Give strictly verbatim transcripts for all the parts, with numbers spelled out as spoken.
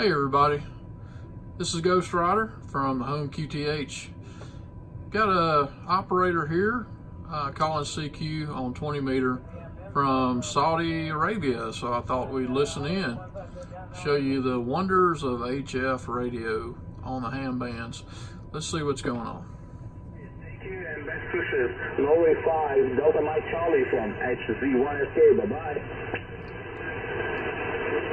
Hey everybody, this is Ghost Rider from Home Q T H. Got a operator here uh, calling C Q on twenty meter from Saudi Arabia, so I thought we'd listen in, show you the wonders of H F radio on the ham bands. Let's see what's going on. C Q and best wishes, Norway five, Delta Mike Charlie from H Z one S K, bye-bye. Ending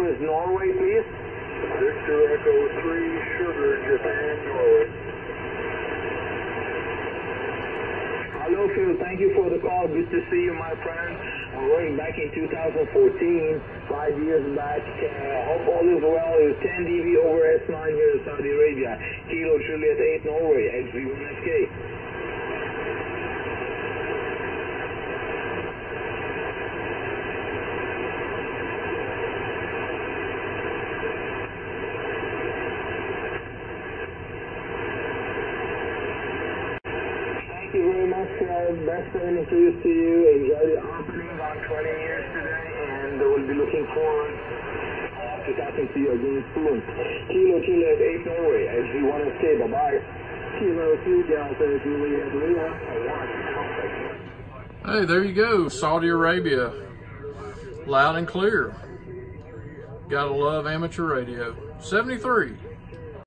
with Norway, please. Victor Echo three, Sugar, Japan, Norway. Hello, Phil. Thank you for the call. Good to see you, my friend. I'm going back in two thousand fourteen, five years back. Uh, hope all is well. It was ten D B over S nine here in Saudi Arabia. Kilo Juliet eight, Norway, X V one S K. Thank you very much, Fred. Best of any news to you. Enjoy the opening on twenty years today, and we'll be looking forward uh, to talking to you again soon. Kilo Juliet eight, Norway, X V one S K, bye-bye. Kilo two, Delta Juliet three. Hey, there you go, Saudi Arabia. Loud and clear. Gotta love amateur radio. seventy-three.